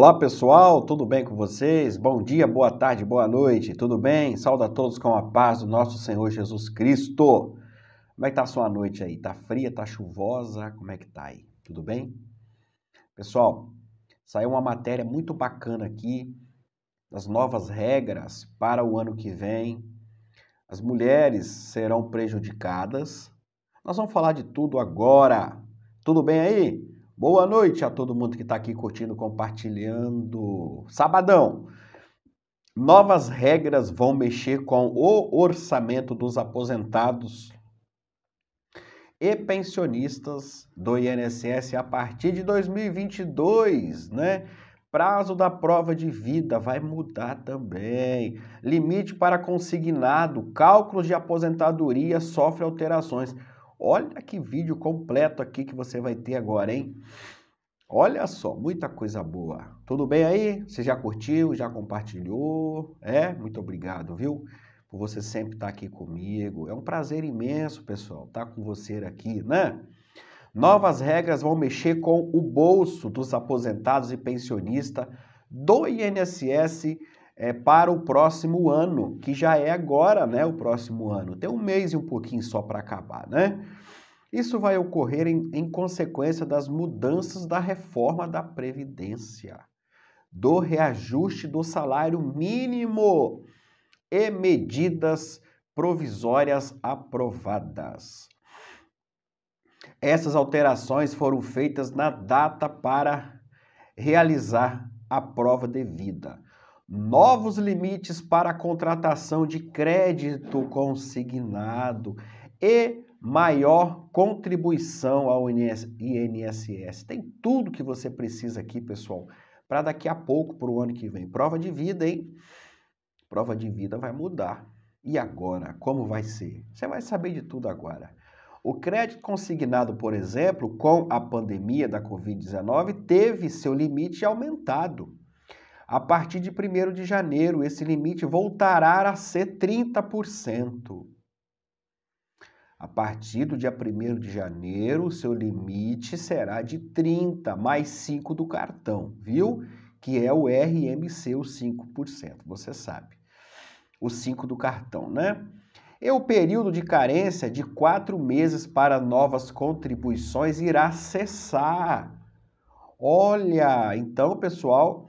Olá pessoal, tudo bem com vocês? Bom dia, boa tarde, boa noite, tudo bem? Saúde a todos com a paz do nosso Senhor Jesus Cristo. Como é que tá a sua noite aí? Tá fria, tá chuvosa? Como é que tá aí? Tudo bem? Pessoal, saiu uma matéria muito bacana aqui das novas regras para o ano que vem. As mulheres serão prejudicadas. Nós vamos falar de tudo agora. Tudo bem aí? Boa noite a todo mundo que está aqui curtindo, compartilhando. Sabadão. Novas regras vão mexer com o orçamento dos aposentados e pensionistas do INSS a partir de 2022, né? Prazo da prova de vida vai mudar também. Limite para consignado, cálculos de aposentadoria sofre alterações. Olha que vídeo completo aqui que você vai ter agora, hein? Olha só, muita coisa boa. Tudo bem aí? Você já curtiu, já compartilhou? Muito obrigado, viu? Por você sempre estar aqui comigo. É um prazer imenso, pessoal, estar com você aqui, né? Novas regras vão mexer com o bolso dos aposentados e pensionistas do INSS para o próximo ano, que já é agora, né, o próximo ano. Tem um mês e um pouquinho só para acabar, né? Isso vai ocorrer em consequência das mudanças da reforma da Previdência, do reajuste do salário mínimo e medidas provisórias aprovadas. Essas alterações foram feitas na data para realizar a prova devida. Novos limites para a contratação de crédito consignado e maior contribuição ao INSS. Tem tudo que você precisa aqui, pessoal, para daqui a pouco, para o ano que vem. Prova de vida, hein? Prova de vida vai mudar. E agora? Como vai ser? Você vai saber de tudo agora. O crédito consignado, por exemplo, com a pandemia da Covid-19, teve seu limite aumentado. A partir de 1º de janeiro, esse limite voltará a ser 30%. A partir do dia 1º de janeiro, seu limite será de 30% mais 5% do cartão, viu? Que é o RMC, o 5%, você sabe. O 5% do cartão, né? E o período de carência de 4 meses para novas contribuições irá cessar. Olha, então, pessoal,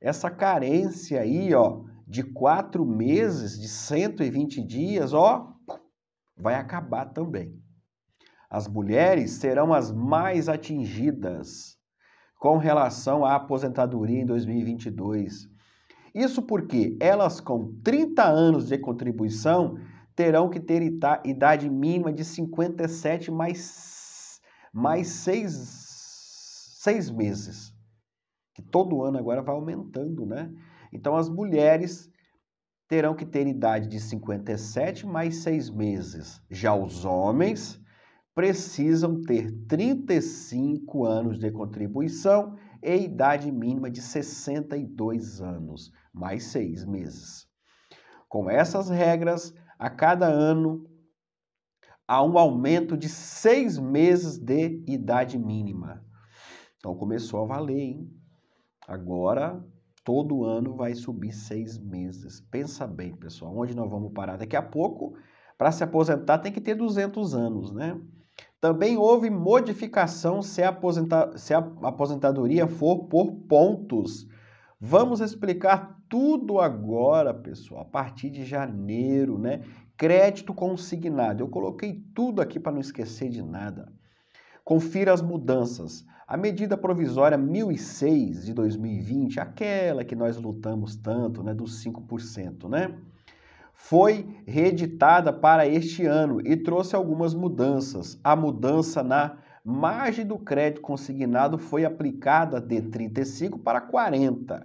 essa carência aí, ó, de 4 meses, de 120 dias, ó, vai acabar também. As mulheres serão as mais atingidas com relação à aposentadoria em 2022. Isso porque elas com 30 anos de contribuição terão que ter idade mínima de 57 mais 6 meses. Que todo ano agora vai aumentando, né? Então, as mulheres terão que ter idade de 57 mais 6 meses. Já os homens precisam ter 35 anos de contribuição e idade mínima de 62 anos, mais 6 meses. Com essas regras, a cada ano há um aumento de 6 meses de idade mínima. Então, começou a valer, hein? Agora, todo ano vai subir 6 meses. Pensa bem, pessoal, onde nós vamos parar daqui a pouco? Para se aposentar tem que ter 200 anos, né? Também houve modificação se a aposentadoria for por pontos. Vamos explicar tudo agora, pessoal, a partir de janeiro, né? Crédito consignado. Eu coloquei tudo aqui para não esquecer de nada. Confira as mudanças. A medida provisória 1006 de 2020, aquela que nós lutamos tanto, né, dos 5%, né, foi reeditada para este ano e trouxe algumas mudanças. A mudança na margem do crédito consignado foi aplicada de 35 para 40.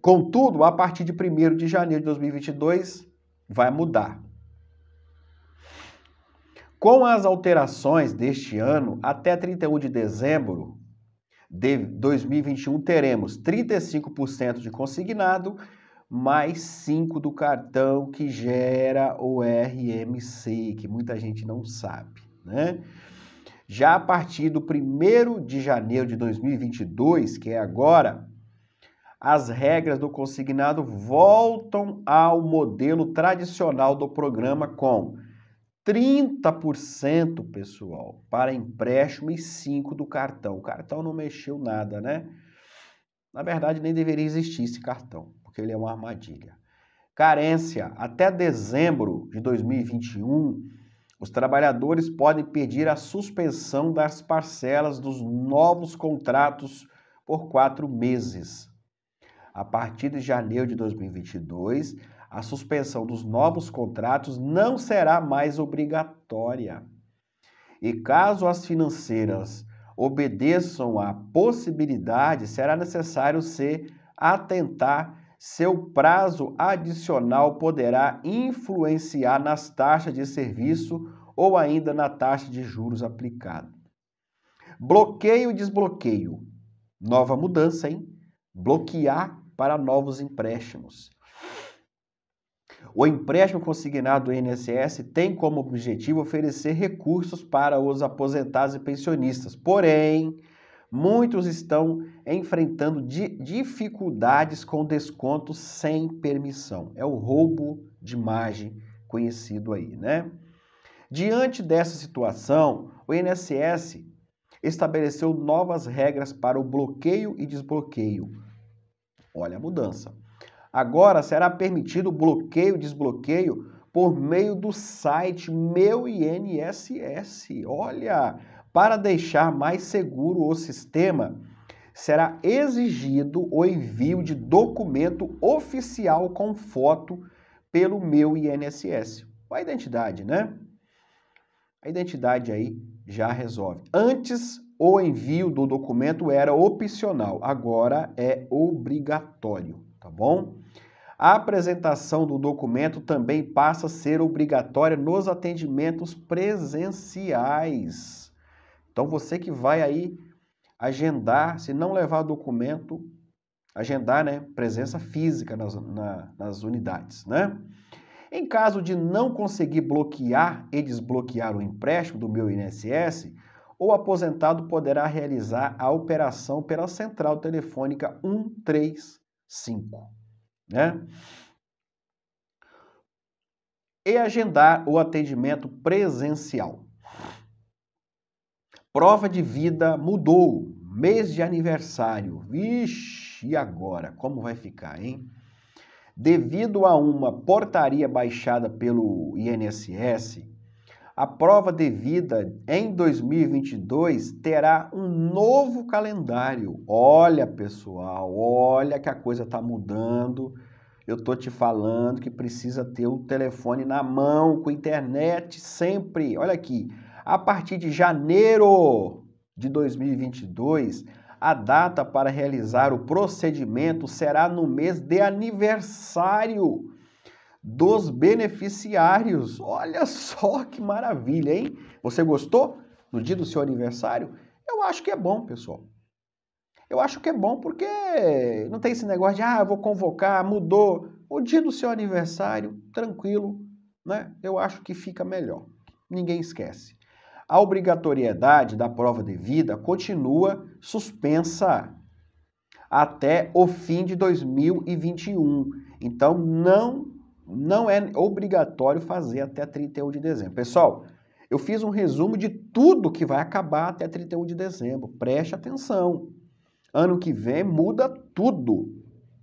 Contudo, a partir de 1º de janeiro de 2022, vai mudar. Com as alterações deste ano, até 31 de dezembro de 2021, teremos 35% de consignado, mais 5% do cartão, que gera o RMC, que muita gente não sabe, né? Já a partir do 1º de janeiro de 2022, que é agora, as regras do consignado voltam ao modelo tradicional do programa com 30%, pessoal, para empréstimo e 5% do cartão. O cartão não mexeu nada, né? Na verdade, nem deveria existir esse cartão, porque ele é uma armadilha. Carência. Até dezembro de 2021, os trabalhadores podem pedir a suspensão das parcelas dos novos contratos por 4 meses. A partir de janeiro de 2022, a suspensão dos novos contratos não será mais obrigatória. E caso as financeiras obedeçam à possibilidade, será necessário se atentar. Seu prazo adicional poderá influenciar nas taxas de serviço ou ainda na taxa de juros aplicada. Bloqueio e desbloqueio. Nova mudança, hein? Bloquear para novos empréstimos. O empréstimo consignado do INSS tem como objetivo oferecer recursos para os aposentados e pensionistas. Porém, muitos estão enfrentando dificuldades com desconto sem permissão. É o roubo de margem conhecido aí, né? Diante dessa situação, o INSS estabeleceu novas regras para o bloqueio e desbloqueio. Olha a mudança. Agora será permitido o bloqueio e desbloqueio por meio do site Meu INSS. Olha, para deixar mais seguro o sistema, será exigido o envio de documento oficial com foto pelo Meu INSS. A identidade, né? A identidade aí já resolve. Antes, o envio do documento era opcional, agora é obrigatório, tá bom? A apresentação do documento também passa a ser obrigatória nos atendimentos presenciais. Então, você que vai aí agendar, se não levar documento, agendar, né, presença física nas unidades, né? Em caso de não conseguir bloquear e desbloquear o empréstimo do Meu INSS, o aposentado poderá realizar a operação pela central telefônica 135, né? E agendar o atendimento presencial. Prova de vida mudou, mês de aniversário, vixe, e agora? Como vai ficar, hein? Devido a uma portaria baixada pelo INSS, a prova de vida em 2022 terá um novo calendário. Olha, pessoal, olha que a coisa está mudando. Eu tô te falando que precisa ter o telefone na mão, com internet sempre. Olha aqui. A partir de janeiro de 2022, a data para realizar o procedimento será no mês de aniversário dos beneficiários. Olha só que maravilha, hein? Você gostou do dia do seu aniversário? Eu acho que é bom, pessoal. Eu acho que é bom porque não tem esse negócio de, ah, eu vou convocar, mudou. O dia do seu aniversário, tranquilo, né? Eu acho que fica melhor. Ninguém esquece. A obrigatoriedade da prova de vida continua suspensa até o fim de 2021. Então, não é obrigatório fazer até 31 de dezembro. Pessoal, eu fiz um resumo de tudo que vai acabar até 31 de dezembro. Preste atenção. Ano que vem muda tudo.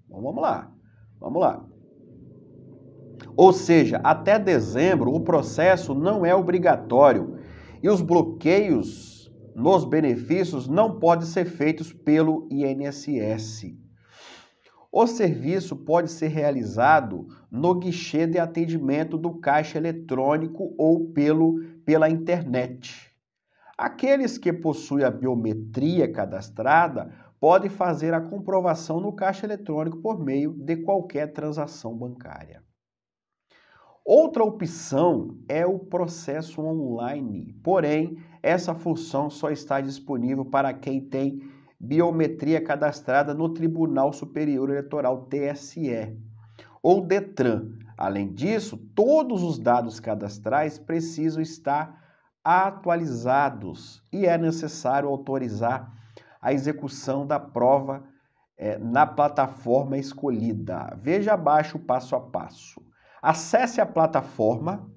Bom, vamos lá. Vamos lá. Ou seja, até dezembro o processo não é obrigatório. E os bloqueios nos benefícios não podem ser feitos pelo INSS. O serviço pode ser realizado no guichê de atendimento do caixa eletrônico ou pela internet. Aqueles que possuem a biometria cadastrada podem fazer a comprovação no caixa eletrônico por meio de qualquer transação bancária. Outra opção é o processo online, porém, essa função só está disponível para quem tem biometria cadastrada no Tribunal Superior Eleitoral, TSE, ou DETRAN. Além disso, todos os dados cadastrais precisam estar atualizados e é necessário autorizar a execução da prova na plataforma escolhida. Veja abaixo o passo a passo. Acesse a plataforma,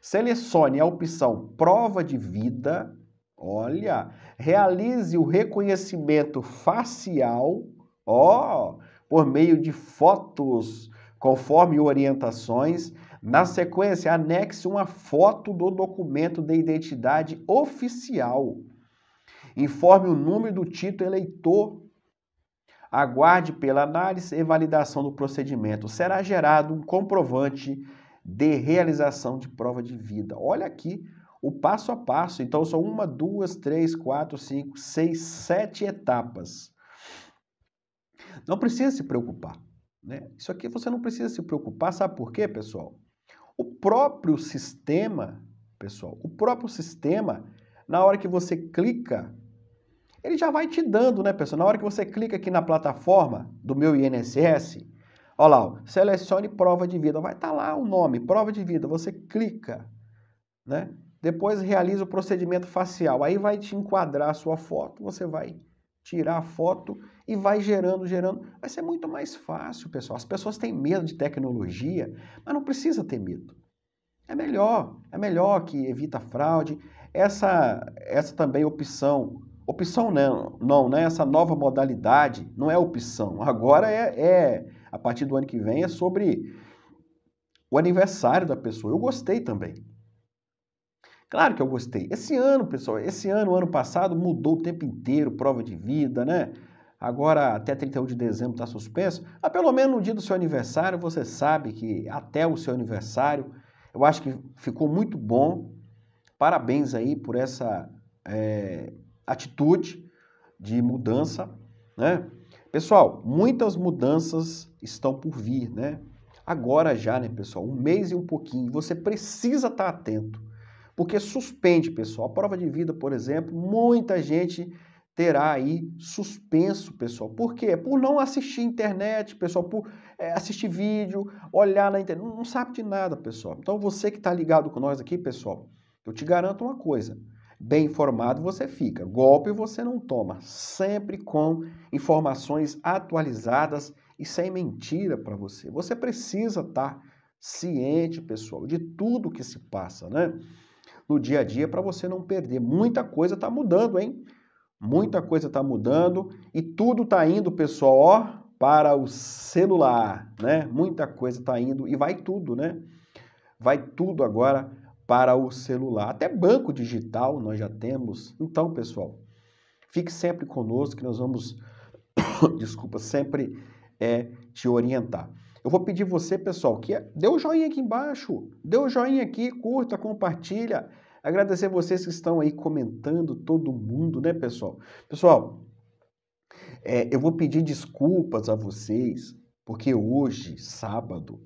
selecione a opção Prova de Vida, olha, realize o reconhecimento facial, ó, por meio de fotos, conforme orientações. Na sequência, anexe uma foto do documento de identidade oficial. Informe o número do título eleitor. Aguarde pela análise e validação do procedimento. Será gerado um comprovante de realização de prova de vida. Olha aqui o passo a passo. Então, são 1, 2, 3, 4, 5, 6, 7 etapas. Não precisa se preocupar, né? Isso aqui você não precisa se preocupar. Sabe por quê, pessoal? O próprio sistema, na hora que você clica, ele já vai te dando, né, pessoal? Na hora que você clica aqui na plataforma do Meu INSS, olha lá, ó, selecione prova de vida, vai estar lá o nome, prova de vida, você clica, né? Depois realiza o procedimento facial, aí vai te enquadrar a sua foto, você vai tirar a foto e vai gerando. Vai ser muito mais fácil, pessoal. As pessoas têm medo de tecnologia, mas não precisa ter medo. É melhor que evita fraude. Essa também opção, essa nova modalidade não é opção. Agora a partir do ano que vem, é sobre o aniversário da pessoa. Eu gostei também. Claro que eu gostei. Esse ano, pessoal, ano passado, mudou o tempo inteiro, prova de vida, né? Agora, até 31 de dezembro está suspenso. Mas pelo menos no dia do seu aniversário, você sabe que até o seu aniversário, eu acho que ficou muito bom. Parabéns aí por essa atitude de mudança, né? Pessoal, muitas mudanças estão por vir, né? Agora já, né, pessoal? 1 mês e um pouquinho. Você precisa estar atento. Porque suspende, pessoal. A prova de vida, por exemplo, muita gente terá aí suspenso, pessoal. Por quê? Por não assistir internet, pessoal, por assistir vídeo, olhar na internet, não sabe de nada, pessoal. Então, você que está ligado com nós aqui, pessoal, eu te garanto uma coisa, bem informado você fica, golpe você não toma, sempre com informações atualizadas e sem mentira para você. Você precisa estar ciente, pessoal, de tudo que se passa, né? No dia a dia, para você não perder. Muita coisa está mudando, hein? Muita coisa está mudando e tudo está indo, pessoal, ó, para o celular, né? Muita coisa está indo e vai tudo, né? Vai tudo agora para o celular. Até banco digital nós já temos. Então, pessoal, fique sempre conosco que nós vamos, desculpa, sempre te orientar. Eu vou pedir você, pessoal, que dê um joinha aqui embaixo, dê um joinha aqui, curta, compartilha. Agradecer vocês que estão aí comentando, todo mundo, né, pessoal? Pessoal, eu vou pedir desculpas a vocês, porque hoje, sábado,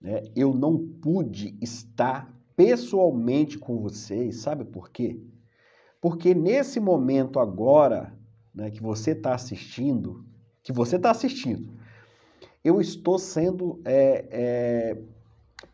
né, eu não pude estar pessoalmente com vocês, sabe por quê? Porque nesse momento agora, né, que você está assistindo, eu estou sendo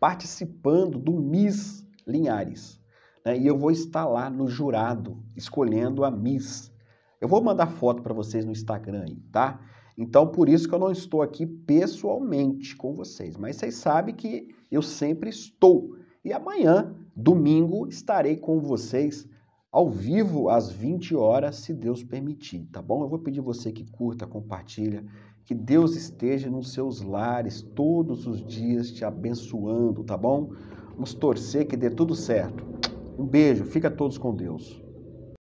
participando do Miss Linhares, né? E eu vou estar lá no jurado, escolhendo a Miss. Eu vou mandar foto para vocês no Instagram aí, tá? Então, por isso que eu não estou aqui pessoalmente com vocês, mas vocês sabem que eu sempre estou. E amanhã, domingo, estarei com vocês ao vivo às 20 horas, se Deus permitir, tá bom? Eu vou pedir você que curta, compartilha. Que Deus esteja nos seus lares todos os dias te abençoando, tá bom? Vamos torcer que dê tudo certo. Um beijo, fica todos com Deus.